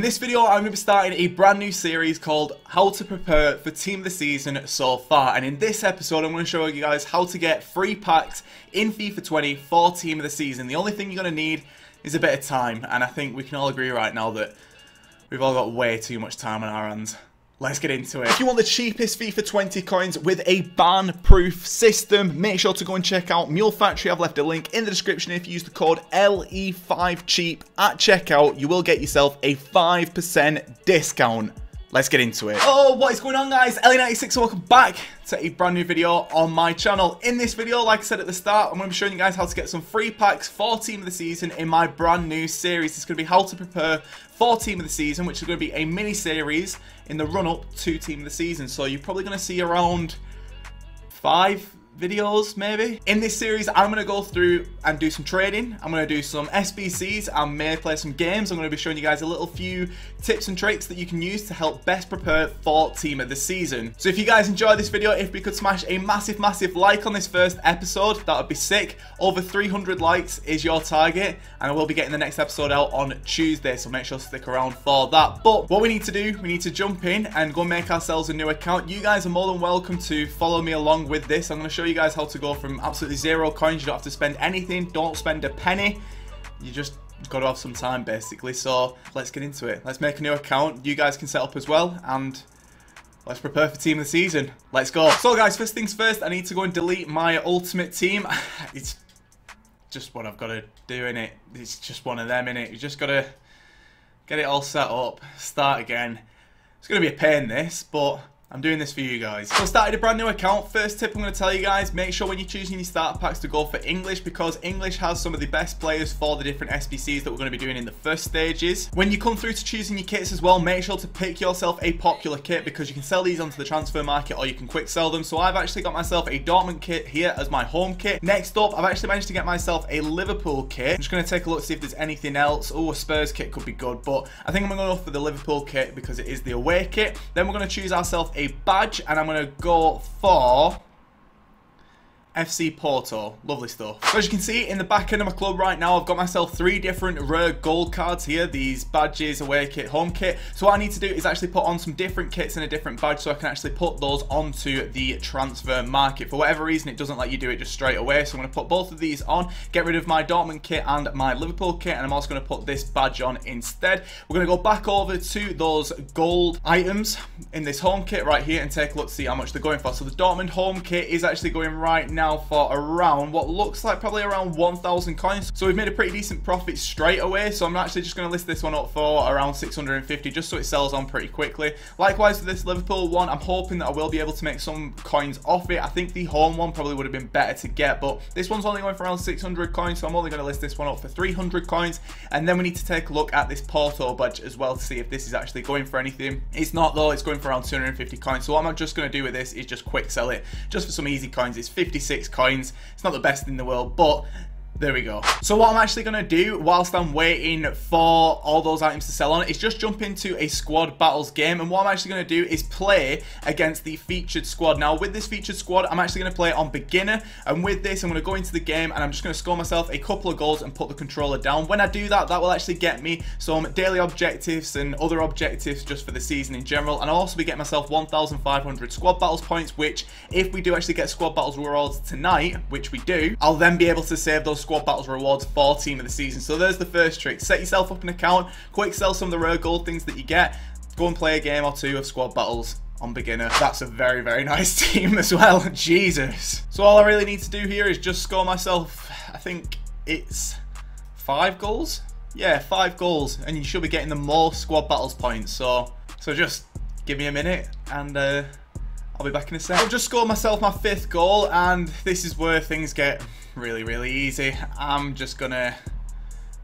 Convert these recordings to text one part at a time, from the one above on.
In this video, I'm going to be starting a brand new series called How to Prepare for Team of the Season So Far. And in this episode, I'm going to show you guys how to get free packs in FIFA 20 for Team of the Season. The only thing you're going to need is a bit of time. And I think we can all agree right now that we've all got way too much time on our hands. Let's get into it. If you want the cheapest FIFA 20 coins with a ban-proof system, make sure to go and check out Mule Factory. I've left a link in the description. If you use the code LE5CHEAP at checkout, you will get yourself a 5% discount. Let's get into it. Oh, what is going on, guys? LE96, welcome back to a brand new video on my channel. In this video, like I said at the start, I'm going to be showing you guys how to get some free packs for Team of the Season in my brand new series. It's going to be how to prepare for Team of the Season, which is going to be a mini series in the run-up to Team of the Season. So you're probably going to see around 5 videos, maybe. In this series, I'm going to go through and do some trading. I'm going to do some SBCs. I may play some games. I'm going to be showing you guys a little few tips and tricks that you can use to help best prepare for Team of the Season. So if you guys enjoyed this video, if we could smash a massive like on this first episode, that would be sick. Over 300 likes is your target, and I will be getting the next episode out on Tuesday, so make sure to stick around for that. But what we need to do, we need to jump in and go make ourselves a new account. You guys are more than welcome to follow me along with this. I'm going to show you guys how to go from absolutely zero coins. You don't have to spend anything, don't spend a penny, you just gotta have some time basically. So let's get into it. Let's make a new account. You guys can set up as well, and let's prepare for Team of the Season. Let's go. So guys, first things first, I need to go and delete my ultimate team. It's just what I've got to do, innit? It's just one of them, innit? You just gotta get it all set up, start again. It's gonna be a pain this, but I'm doing this for you guys. So I started a brand new account. First tip I'm going to tell you guys, make sure when you're choosing your starter packs to go for English, because English has some of the best players for the different SBCs that we're going to be doing in the first stages. When you come through to choosing your kits as well, make sure to pick yourself a popular kit, because you can sell these onto the transfer market or you can quick sell them. So I've actually got myself a Dortmund kit here as my home kit. Next up, I've actually managed to get myself a Liverpool kit. I'm just going to take a look to see if there's anything else. Oh, a Spurs kit could be good, but I think I'm going to go for the Liverpool kit because it is the away kit. Then we're going to choose ourselves a badge, and I'm going to go for FC Porto. Lovely stuff. So as you can see in the back end of my club right now, I've got myself 3 different rare gold cards here. These badges, away kit, home kit. So what I need to do is actually put on some different kits and a different badge so I can actually put those onto the transfer market. For whatever reason, it doesn't let you do it just straight away. So I'm going to put both of these on, get rid of my Dortmund kit and my Liverpool kit, and I'm also going to put this badge on instead. We're going to go back over to those gold items in this home kit right here and take a look to see how much they're going for. So the Dortmund home kit is actually going right now for around what looks like probably around 1,000 coins. So we've made a pretty decent profit straight away. So I'm actually just going to list this one up for around 650 just so it sells on pretty quickly. Likewise with this Liverpool one, I'm hoping that I will be able to make some coins off it. I think the home one probably would have been better to get, but this one's only going for around 600 coins, so I'm only going to list this one up for 300 coins. And then we need to take a look at this Porto badge as well to see if this is actually going for anything. It's not though, it's going for around 250 coins. So what I'm just going to do with this is just quick sell it just for some easy coins. It's 56 coins. It's not the best in the world, but there we go. So what I'm actually going to do whilst I'm waiting for all those items to sell on is just jump into a squad battles game. And what I'm actually going to do is play against the featured squad. Now with this featured squad, I'm actually going to play on beginner. And with this, I'm going to go into the game and I'm just going to score myself a couple of goals and put the controller down. When I do that, that will actually get me some daily objectives and other objectives just for the season in general. And I'll also be getting myself 1,500 squad battles points, which if we do actually get squad battles rewards tonight, which we do, I'll then be able to save those squad battles rewards for Team of the Season. So there's the first trick. Set yourself up an account, quick sell some of the rare gold things that you get, go and play a game or two of squad battles on beginner. That's a very nice team as well. Jesus. So all I really need to do here is just score myself, I think it's 5 goals. Yeah, 5 goals, and you should be getting the more squad battles points. So just give me a minute and I'll be back in a sec. I've just scored myself my 5th goal, and this is where things get really easy. I'm just gonna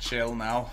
chill now.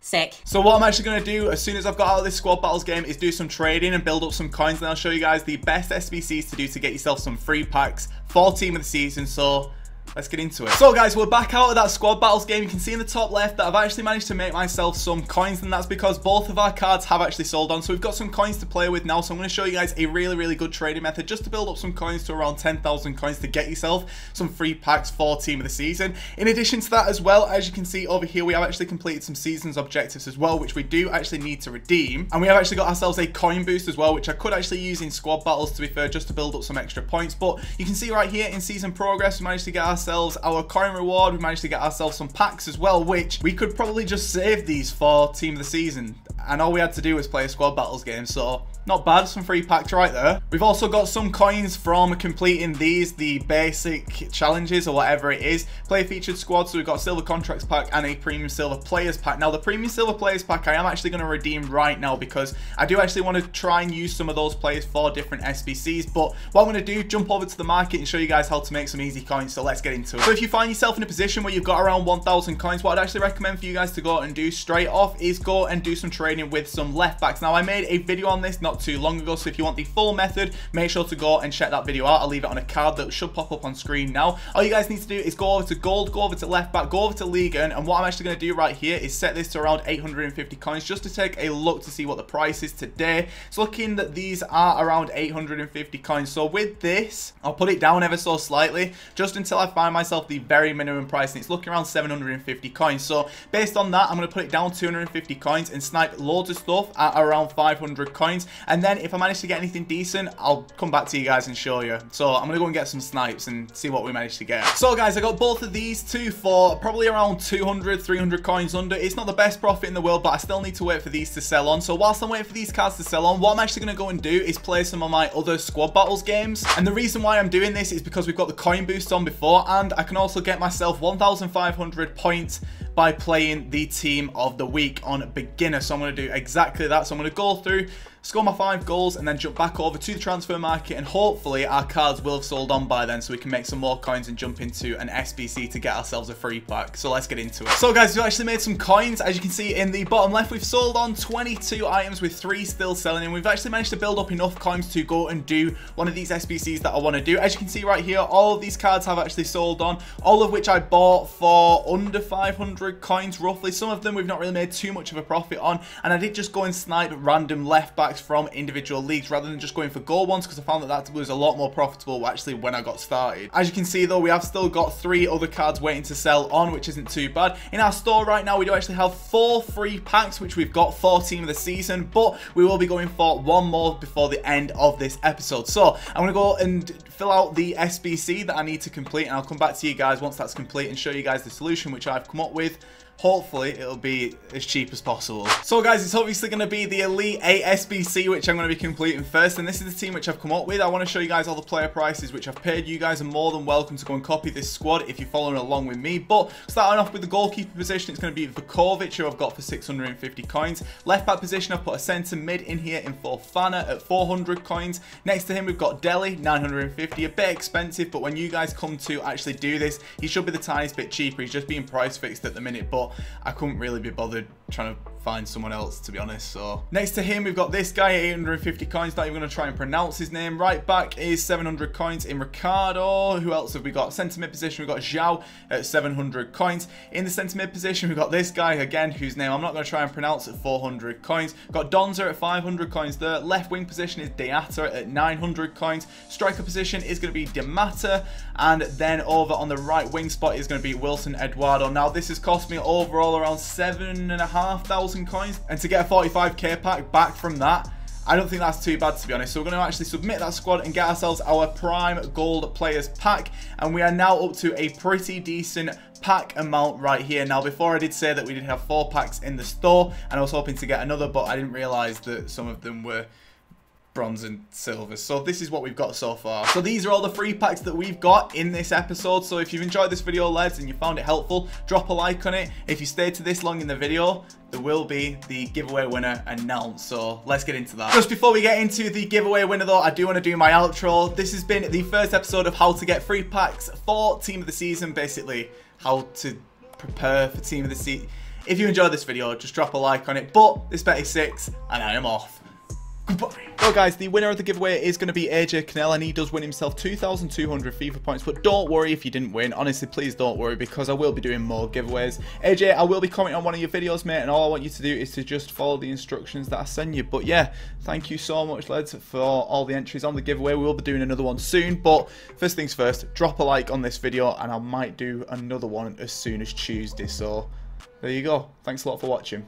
Sick. So what I'm actually going to do as soon as I've got out of this squad battles game is do some trading and build up some coins, and I'll show you guys the best SBCs to do to get yourself some free packs for Team of the Season. So Let's get into it. So guys, we're back out of that squad battles game. You can see in the top left that I've actually managed to make myself some coins, and that's because both of our cards have actually sold on. So we've got some coins to play with now. So I'm going to show you guys a really good trading method just to build up some coins to around 10,000 coins to get yourself some free packs for team of the season. In addition to that as well, as you can see over here, we have actually completed some season's objectives as well, which we do actually need to redeem. And we have actually got ourselves a coin boost as well, which I could actually use in squad battles, to be fair, just to build up some extra points. But you can see right here in season progress, we managed to get ourselves our coin reward. We managed to get ourselves some packs as well, which we could probably just save these for team of the season. And all we had to do was play a squad battles game, so not bad. Some free packs right there. We've also got some coins from completing these, the basic challenges or whatever it is. Player featured squad, so we've got a silver contracts pack and a premium silver players pack. Now the premium silver players pack I am actually going to redeem right now, because I do actually want to try and use some of those players for different SBCs. But what I'm going to do, jump over to the market and show you guys how to make some easy coins. So let's get into it. So if you find yourself in a position where you've got around 1,000 coins, what I'd actually recommend for you guys to go and do straight off is go and do some trading with some left backs. Now I made a video on this not too long ago, so if you want the full method, make sure to go and check that video out. I'll leave it on a card that should pop up on screen now. All you guys need to do is go over to gold, go over to left back, go over to Ligan, and what I'm actually going to do right here is set this to around 850 coins just to take a look to see what the price is today. It's looking that these are around 850 coins. So with this, I'll put it down ever so slightly just until I find myself the very minimum price, and it's looking around 750 coins. So based on that, I'm going to put it down 250 coins and snipe loads of stuff at around 500 coins. And then if I manage to get anything decent, I'll come back to you guys and show you. So I'm going to go and get some snipes and see what we managed to get. So guys, I got both of these two for probably around 200-300 coins under. It's not the best profit in the world, but I still need to wait for these to sell on. So whilst I'm waiting for these cards to sell on, what I'm actually going to go and do is play some of my other squad battles games. And the reason why I'm doing this is because we've got the coin boost on before, and I can also get myself 1,500 points by playing the team of the week on beginner. So I'm going to do exactly that. So I'm going to go through, score my 5 goals, and then jump back over to the transfer market, and hopefully our cards will have sold on by then so we can make some more coins and jump into an SBC to get ourselves a free pack. So let's get into it. So guys, we actually made some coins. As you can see in the bottom left, we've sold on 22 items with 3 still selling, and we've actually managed to build up enough coins to go and do one of these SBCs that I want to do. As you can see right here, all of these cards have actually sold on, all of which I bought for under 500 coins roughly. Some of them we've not really made too much of a profit on, and I did just go and snipe random left backs from individual leagues rather than just going for goal ones, because I found that that was a lot more profitable actually when I got started. As you can see though, we have still got 3 other cards waiting to sell on, which isn't too bad. In our store right now, we do actually have 4 free packs, which we've got for team of the season, but we will be going for one more before the end of this episode. So I'm going to go and fill out the SBC that I need to complete, and I'll come back to you guys once that's complete and show you guys the solution which I've come up with. Hopefully it'll be as cheap as possible. So guys, it's obviously going to be the Elite 8 SBC which I'm going to be completing first, and this is the team which I've come up with. I want to show you guys all the player prices which I've paid. You guys are more than welcome to go and copy this squad if you're following along with me. But starting off with the goalkeeper position, it's going to be Vukovic, who I've got for 650 coins. Left back position, I've put a centre mid in here in Fofana at 400 coins. Next to him we've got Dele, 950, a bit expensive, but when you guys come to actually do this, he should be the tiniest bit cheaper. He's just being price fixed at the minute, but I couldn't really be bothered trying to find someone else, to be honest. So next to him we've got this guy, 850 coins. Not even going to try and pronounce his name. Right back is 700 coins in Ricardo. Who else have we got? Centre mid position, we've got Zhao at 700 coins. In the centre mid position we've got this guy again, whose name I'm not going to try and pronounce, at 400 coins. We've got Donzer at 500 coins there. Left wing position is Diatta at 900 coins. Striker position is going to be De Mata, and then over on the right wing spot is going to be Wilson Eduardo. Now this has cost me overall around 7,500 coins, and to get a 45k pack back from that, I don't think that's too bad, to be honest. So we're going to actually submit that squad and get ourselves our prime gold players pack, and we are now up to a pretty decent pack amount right here. Now before, I did say that we did have 4 packs in the store, and I was hoping to get another, but I didn't realize that some of them were bronze and silver. So this is what we've got so far. So these are all the free packs that we've got in this episode. So if you've enjoyed this video, lads, and you found it helpful, drop a like on it. If you stayed to this long in the video, there will be the giveaway winner announced. So let's get into that. Just before we get into the giveaway winner though, I do want to do my outro. This has been the first episode of how to get free packs for team of the season, basically how to prepare for team of the season. If you enjoyed this video, just drop a like on it. But this bet is 6, and I am off. Goodbye. Well guys, the winner of the giveaway is going to be AJ Cannell, and he does win himself 2,200 FIFA points, but don't worry if you didn't win. Honestly, please don't worry, because I will be doing more giveaways. AJ, I will be commenting on one of your videos, mate, and all I want you to do is to just follow the instructions that I send you. But yeah, thank you so much, lads, for all the entries on the giveaway. We will be doing another one soon, but first things first, drop a like on this video, and I might do another one as soon as Tuesday. So there you go. Thanks a lot for watching.